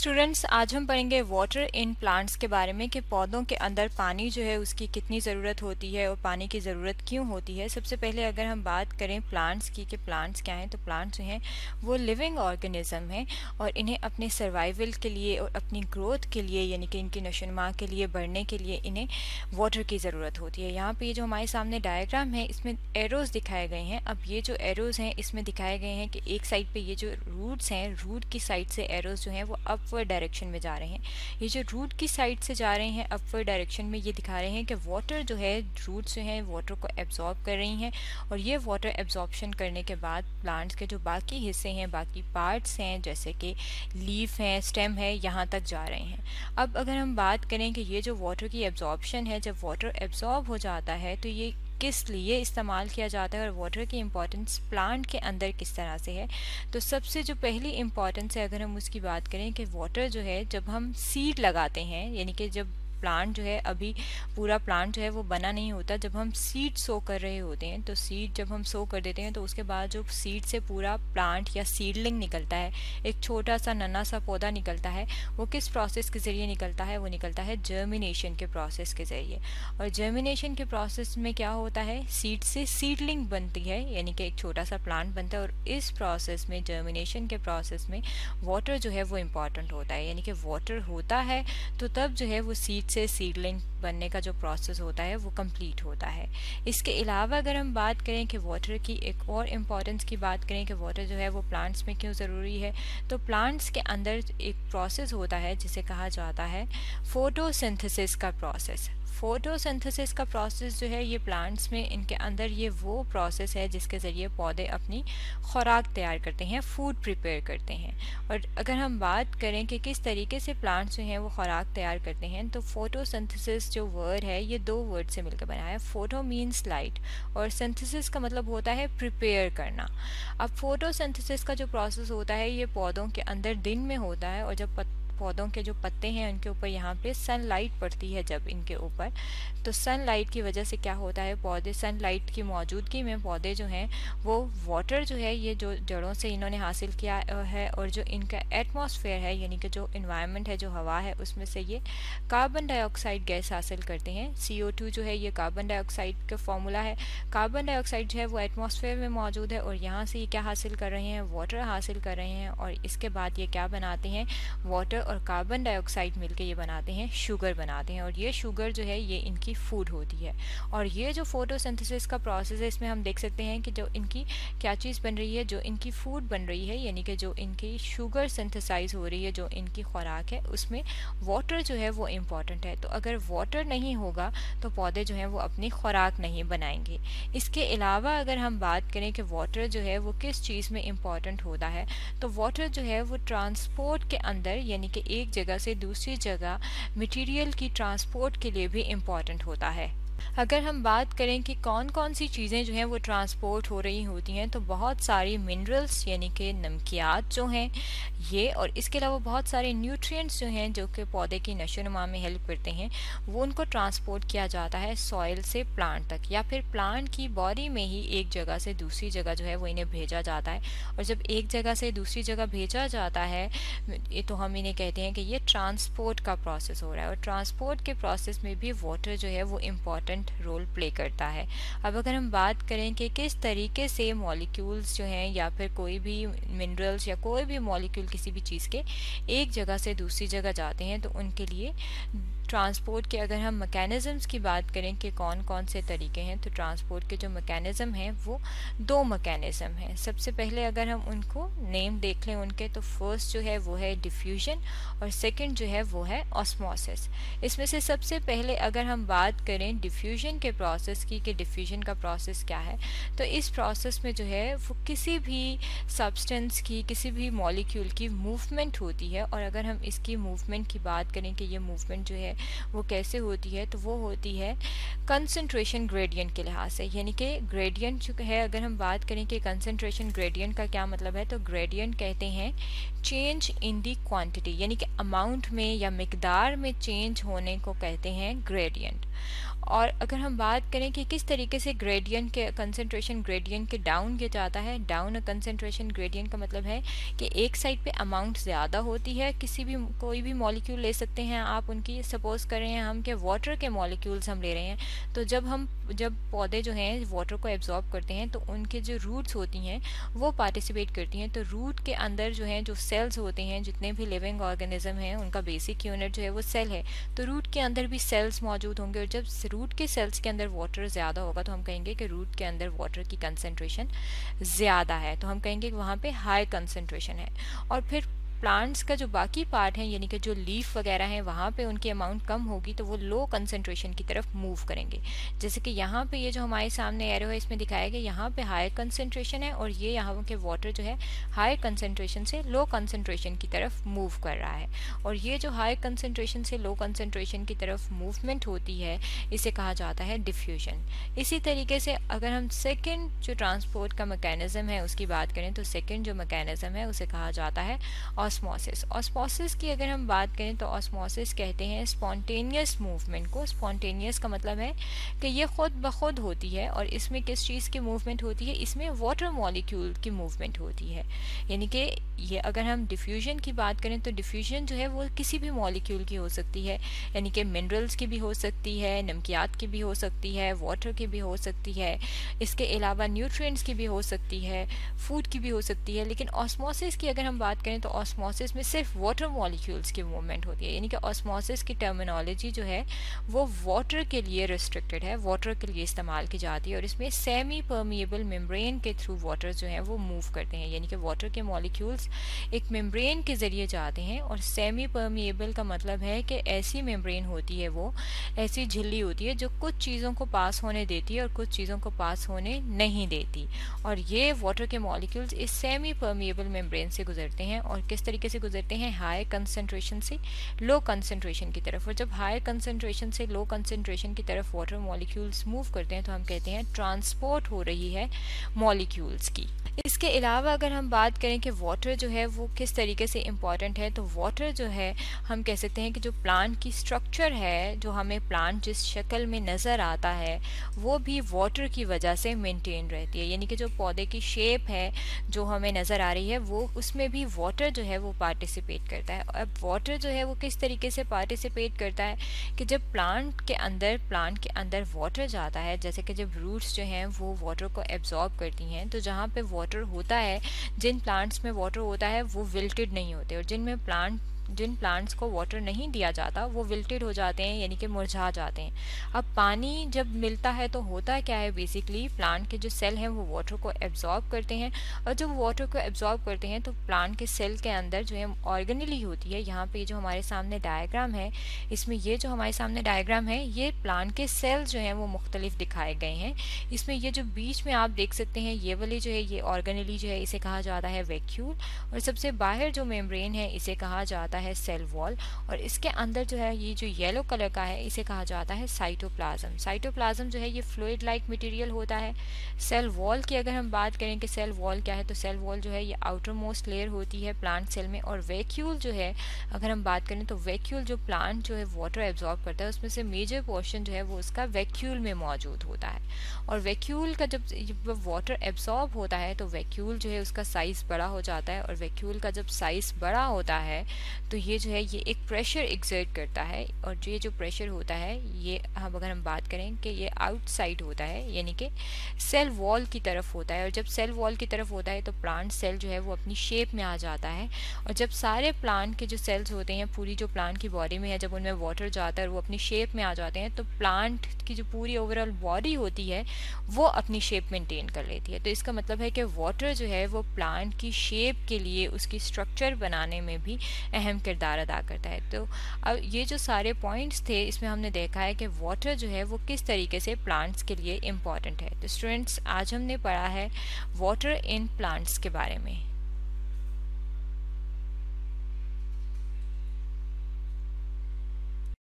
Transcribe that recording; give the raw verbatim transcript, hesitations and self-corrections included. Students, आज हम पढ़ेंगे वाटर इन प्लांट्स के बारे में कि पौधों के अंदर पानी जो है उसकी कितनी ज़रूरत होती है और पानी की ज़रूरत क्यों होती है। सबसे पहले अगर हम बात करें प्लांट्स की कि प्लांट्स क्या हैं, तो प्लांट्स जो हैं वो लिविंग ऑर्गेनिज़म हैं और इन्हें अपने सर्वाइवल के लिए और अपनी ग्रोथ के लिए यानी कि इनकी नशोनुमा के लिए, बढ़ने के लिए इन्हें वाटर की ज़रूरत होती है। यहाँ पर ये जो हमारे सामने डायग्राम है इसमें एरोज़ दिखाए गए हैं। अब ये जो एरोज़ हैं इसमें दिखाए गए हैं कि एक साइड पर ये जो रूट्स हैं, रूट की साइड से एरोज़ जो हैं वो अप अपवर्ड डायरेक्शन में जा रहे हैं। ये जो रूट की साइड से जा रहे हैं अपवर्ड डायरेक्शन में, ये दिखा रहे हैं कि वाटर जो है, रूट जो है वाटर को एब्जॉर्ब कर रही हैं और ये वाटर एब्जॉर्प्शन करने के बाद प्लांट्स के जो बाकी हिस्से हैं, बाकी पार्ट्स हैं जैसे कि लीफ हैं, स्टेम है, यहाँ तक जा रहे हैं। अब अगर हम बात करें कि ये जो वाटर की एब्जॉर्प्शन है, जब वाटर एब्जॉर्ब हो जाता है तो ये किस लिए इस्तेमाल किया जाता है और वाटर की इम्पॉर्टेंस प्लांट के अंदर किस तरह से है। तो सबसे जो पहली इम्पॉर्टेंस है अगर हम उसकी बात करें कि वाटर जो है जब हम सीड लगाते हैं, यानी कि जब प्लांट जो है, अभी पूरा प्लांट जो है वो बना नहीं होता, जब हम सीड सो कर रहे होते हैं तो सीड जब हम सो कर देते हैं तो उसके बाद जो सीड से पूरा प्लांट या सीडलिंग निकलता है, एक छोटा सा नन्हा सा पौधा निकलता है, वो किस प्रोसेस के ज़रिए निकलता है? वो निकलता है जर्मिनेशन के प्रोसेस के ज़रिए। और जर्मिनेशन के प्रोसेस में क्या होता है, सीड से सीडलिंग बनती है यानी कि एक छोटा सा प्लांट बनता है। और इस प्रोसेस में, जर्मिनेशन के प्रोसेस में, वाटर जो है वो इम्पॉर्टेंट होता है, यानी कि वाटर होता है तो तब जो है वो सीड से सीडलिंग बनने का जो प्रोसेस होता है वो कंप्लीट होता है। इसके अलावा अगर हम बात करें कि वाटर की एक और इम्पॉर्टेंस की बात करें कि वाटर जो है वो प्लांट्स में क्यों ज़रूरी है, तो प्लांट्स के अंदर एक प्रोसेस होता है जिसे कहा जाता है फोटोसिंथेसिस का प्रोसेस। फोटोसिंथेसिस का प्रोसेस जो है ये प्लांट्स में, इनके अंदर ये वो प्रोसेस है जिसके ज़रिए पौधे अपनी खुराक तैयार करते हैं, फूड प्रिपेयर करते हैं। और अगर हम बात करें कि किस तरीके से प्लांट्स जो हैं वो खुराक तैयार करते हैं, तो फोटोसिंथेसिस जो वर्ड है ये दो वर्ड से मिलकर बना है। फोटो मीन्स लाइट और सिंथेसिस का मतलब होता है प्रिपेयर करना। अब फोटोसिंथेसिस का जो प्रोसेस होता है ये पौधों के अंदर दिन में होता है और जब पौधों के जो पत्ते हैं उनके ऊपर यहाँ पे सनलाइट पड़ती है, जब इनके ऊपर, तो सनलाइट की वजह से क्या होता है, पौधे, सनलाइट की मौजूदगी में पौधे जो हैं वो वाटर जो है ये जो जड़ों से इन्होंने हासिल किया है और जो इनका एटमॉस्फेयर है यानी कि जो इन्वायरमेंट है, जो हवा है, उसमें से ये कार्बन डाइऑक्साइड गैस हासिल करते हैं। सी ओ टू जो है ये कार्बन डाइऑक्साइड का फॉर्मूला है। कार्बन डाइऑक्साइड जो है वो एटमॉस्फेयर में मौजूद है और यहाँ से ये क्या हासिल कर रहे हैं, वाटर हासिल कर रहे हैं। और इसके बाद ये क्या बनाते हैं, वाटर और कार्बन डाइऑक्साइड मिलके ये बनाते हैं, शुगर बनाते हैं। और ये शुगर जो है ये इनकी फूड होती है। और ये जो फोटोसिंथेसिस का प्रोसेस है इसमें हम देख सकते हैं कि जो इनकी क्या चीज़ बन रही है, जो इनकी फूड बन रही है यानी कि जो इनकी शुगर सिंथेसाइज हो रही है, जो इनकी खुराक है, उसमें वाटर जो है वो इम्पॉर्टेंट है। तो अगर वाटर नहीं होगा तो पौधे जो हैं वो अपनी खुराक नहीं बनाएंगे। इसके अलावा अगर हम बात करें कि वाटर जो है वो किस चीज़ में इम्पॉर्टेंट होता है, तो वाटर जो है वो ट्रांसपोर्ट के अंदर यानी कि एक जगह से दूसरी जगह मटेरियल की ट्रांसपोर्ट के लिए भी इम्पॉर्टेंट होता है। अगर हम बात करें कि कौन कौन सी चीज़ें जो हैं वो ट्रांसपोर्ट हो रही होती हैं, तो बहुत सारी मिनरल्स यानी कि नमकियात जो हैं ये, और इसके अलावा बहुत सारे न्यूट्रिएंट्स जो हैं जो कि पौधे की नशोनुमा में हेल्प करते हैं, वो उनको ट्रांसपोर्ट किया जाता है सॉइल से प्लांट तक या फिर प्लांट की बॉडी में ही एक जगह से दूसरी जगह जो है वो इन्हें भेजा जाता है। और जब एक जगह से दूसरी जगह भेजा जाता है तो हम इन्हें कहते हैं कि ये ट्रांसपोर्ट का प्रोसेस हो रहा है। और ट्रांसपोर्ट के प्रोसेस में भी वाटर जो है वो इम्पॉर्टेंट रोल प्ले करता है। अब अगर हम बात करें कि किस तरीके से मॉलिक्यूल्स जो हैं या फिर कोई भी मिनरल्स या कोई भी मॉलिक्यूल किसी भी चीज़ के एक जगह से दूसरी जगह जाते हैं, तो उनके लिए ट्रांसपोर्ट के अगर हम मैकेनिज़म्स की बात करें कि कौन कौन से तरीके हैं, तो ट्रांसपोर्ट के जो मैकेनिज़्म हैं वो दो मैकेनिज़्म हैं। सबसे पहले अगर हम उनको नेम देख लें उनके, तो फर्स्ट जो है वो है डिफ्यूजन और सेकंड जो है वो है ऑस्मोसिस। इसमें से सबसे पहले अगर हम बात करें डिफ्यूजन के प्रोसेस की कि डिफ्यूजन का प्रोसेस क्या है, तो इस प्रोसेस में जो है वो किसी भी सब्सटेंस की, किसी भी मॉलिक्यूल की मूवमेंट होती है। और अगर हम इसकी मूवमेंट की बात करें कि ये मूवमेंट जो है वो कैसे होती है, तो वो होती है कंसंट्रेशन ग्रेडियंट के लिहाज से, यानी कि ग्रेडियंट जो है, अगर हम बात करें कि कंसंट्रेशन ग्रेडियंट का क्या मतलब है, तो ग्रेडियंट कहते हैं चेंज इन दी क्वांटिटी यानी कि अमाउंट में या मिकदार में चेंज होने को कहते हैं ग्रेडियंट। और अगर हम बात करें कि किस तरीके से ग्रेडियंट के कंसनट्रेशन ग्रेडियंट के डाउन किया जाता है, डाउन अ कंसनट्रेशन ग्रेडियंट का मतलब है कि एक साइड पे अमाउंट ज़्यादा होती है। किसी भी कोई भी मॉलिक्यूल ले सकते हैं आप, उनकी सपोज कर रहे हैं हम कि वाटर के मॉलिक्यूल्स हम ले रहे हैं, तो जब हम जब पौधे जो हैं वाटर को एब्जॉर्ब करते हैं तो उनके जो रूट्स होती हैं वो पार्टिसिपेट करती हैं। तो रूट के अंदर जो हैं जो सेल्स होते हैं, जितने भी लिविंग ऑर्गेनिज्म हैं उनका बेसिक यूनिट जो है वो सेल है, तो रूट के अंदर भी सेल्स मौजूद होंगे और जब रूट के सेल्स के अंदर वाटर ज़्यादा होगा तो हम कहेंगे कि रूट के अंदर वाटर की कंसंट्रेशन ज़्यादा है, तो हम कहेंगे कि वहाँ पे हाई कंसंट्रेशन है। और फिर प्लांट्स का जो बाकी पार्ट है यानी कि जो लीफ वगैरह हैं वहाँ पे उनकी अमाउंट कम होगी तो वो लो कंसंट्रेशन की तरफ मूव करेंगे। जैसे कि यहाँ पे ये यह जो हमारे सामने एरो है इसमें दिखाया गया यहाँ पे हाई कंसंट्रेशन है और ये यहाँ के वाटर जो है हाई कंसंट्रेशन से लो कंसंट्रेशन की तरफ मूव कर रहा है। और ये जो हाई कंसंट्रेशन से लो कंसंट्रेशन की तरफ मूवमेंट होती है इसे कहा जाता है डिफ्यूजन। इसी तरीके से अगर हम सेकेंड जो ट्रांसपोर्ट का मैकेनिज़्म है उसकी बात करें तो सेकेंड जो मैकेनिज़्म है उसे कहा जाता है ऑस्मोसिस। ऑस्मोसिस की अगर हम बात करें तो ऑस्मोसिस कहते हैं स्पॉन्टेनियस मूवमेंट को। स्पॉन्टेनियस का मतलब है कि ये खुद ब खुद होती है और इसमें किस चीज़ की मूवमेंट होती है, इसमें वाटर मॉलिक्यूल की मूवमेंट होती है। यानी कि ये अगर हम डिफ्यूजन की बात करें तो डिफ्यूजन जो है वो किसी भी मॉलिक्यूल की हो सकती है, यानी कि मिनरल्स की भी हो सकती है, नमकियात की भी हो सकती है, वाटर की भी हो सकती है, इसके अलावा न्यूट्रिएंट्स की भी हो सकती है, फूड की भी हो सकती है। लेकिन ऑस्मोसिस की अगर हम बात करें तो ऑस्मोसिस में सिर्फ वाटर मॉलिक्यूल्स की मूवमेंट होती है, यानी कि ऑस्मोसिस की टर्मिनोलॉजी जो है वो वाटर के लिए रिस्ट्रिक्टेड है, वाटर के लिए इस्तेमाल की जाती है। और इसमें सेमी परमिएबल मेम्ब्रेन के थ्रू वाटर जो है वो मूव करते हैं, यानी कि वाटर के मॉलिक्यूल्स एक मेम्ब्रेन के ज़रिए जाते हैं। और सेमी परमिएबल का मतलब है कि ऐसी मेम्ब्रेन होती है, वो ऐसी झिल्ली होती है जो कुछ चीज़ों को पास होने देती है और कुछ चीज़ों को पास होने नहीं देती, और ये वाटर के मॉलिक्यूल्स इस सेमी परमिएबल मेम्ब्रेन से गुजरते हैं। और किस तरीके से गुजरते हैं, हाई कंसंट्रेशन से लो कंसंट्रेशन की तरफ। और जब हाई कंसंट्रेशन से लो कंसंट्रेशन की तरफ वाटर मॉलिक्यूल्स मूव करते हैं तो हम कहते हैं ट्रांसपोर्ट हो रही है मॉलिक्यूल्स की। इसके अलावा अगर हम बात करें कि वाटर जो है वो किस तरीके से इम्पॉर्टेंट है, तो वाटर जो है हम कह सकते हैं कि जो प्लांट की स्ट्रक्चर है, जो हमें प्लांट जिस शक्ल में नज़र आता है वो भी वाटर की वजह से मेंटेन रहती है। यानी कि जो पौधे की शेप है जो हमें नज़र आ रही है वो उसमें भी वाटर जो है वो पार्टिसिपेट करता है। अब वाटर जो है वो किस तरीके से पार्टिसिपेट करता है कि जब प्लांट के अंदर प्लांट के अंदर वाटर जाता है, जैसे कि जब रूट्स जो हैं वो वाटर को एब्जॉर्ब करती हैं, तो जहाँ पर वाटर होता है, जिन प्लांट्स में वाटर होता है वो विल्टेड नहीं होते, और जिनमें प्लांट जिन प्लांट्स को वाटर नहीं दिया जाता वो विल्टेड हो जाते हैं, यानी कि मुरझा जाते हैं। अब पानी जब मिलता है तो होता क्या है, बेसिकली प्लांट के जो सेल हैं वो वाटर को एब्जॉर्ब करते हैं, और जब वाटर को एब्जॉर्ब करते हैं तो प्लांट के सेल के अंदर जो है ऑर्गेनेली होती है। यहाँ पे जो हमारे सामने डायग्राम है, इसमें ये जो हमारे सामने डायग्राम है ये प्लांट के सेल्स जो हैं वो मुख्तलिफ दिखाए गए हैं। इसमें ये जो बीच में आप देख सकते हैं ये वाली जो है ये ऑर्गेनेली जो है इसे कहा जाता है वैक्यूल, और सबसे बाहर जो मेम्ब्रेन है इसे कहा जाता है है सेल वॉल, और इसके अंदर जो है ये जो येलो कलर का है इसे कहा जाता है साइटोप्लाज्म। साइटोप्लाज्म जो है ये फ्लूइड लाइक मटेरियल होता है। सेल वॉल की अगर हम बात करें कि सेल वॉल क्या है, तो सेल वॉल जो है ये आउटर मोस्ट लेयर होती है प्लांट सेल में। और वैक्यूल जो है अगर हम बात करें तो वैक्यूल जो प्लांट जो है वाटर एब्जॉर्ब करता है उसमें से मेजर पोर्शन जो है वो उसका वैक्यूल में मौजूद होता है। और वैक्यूल का जब वाटर एब्जॉर्ब होता है तो वैक्यूल जो है उसका साइज बड़ा हो जाता है, और वैक्यूल का जब साइज बड़ा होता है तो ये जो है ये एक प्रेशर एग्जर्ट करता है, और जो ये जो प्रेशर होता है ये हम अगर हम बात करें कि ये आउटसाइड होता है, यानी कि सेल वॉल की तरफ होता है। और जब सेल वॉल की तरफ होता है तो प्लांट सेल जो है वो अपनी शेप में आ जाता है, और जब सारे प्लांट के जो सेल्स होते हैं पूरी जो प्लांट की बॉडी में है जब उनमें वाटर जाता है और वो अपनी शेप में आ जाते हैं तो प्लांट की जो पूरी ओवरऑल बॉडी होती है वो अपनी शेप मेंटेन कर लेती है। तो इसका मतलब है कि वाटर जो है वो प्लांट की शेप के लिए उसकी स्ट्रक्चर बनाने में भी अहम किरदार अदा करता है। तो अब ये जो सारे पॉइंट्स थे इसमें हमने देखा है कि वाटर जो है वो किस तरीके से प्लांट्स के लिए इम्पॉर्टेंट है। तो स्टूडेंट्स आज हमने पढ़ा है वाटर इन प्लांट्स के बारे में।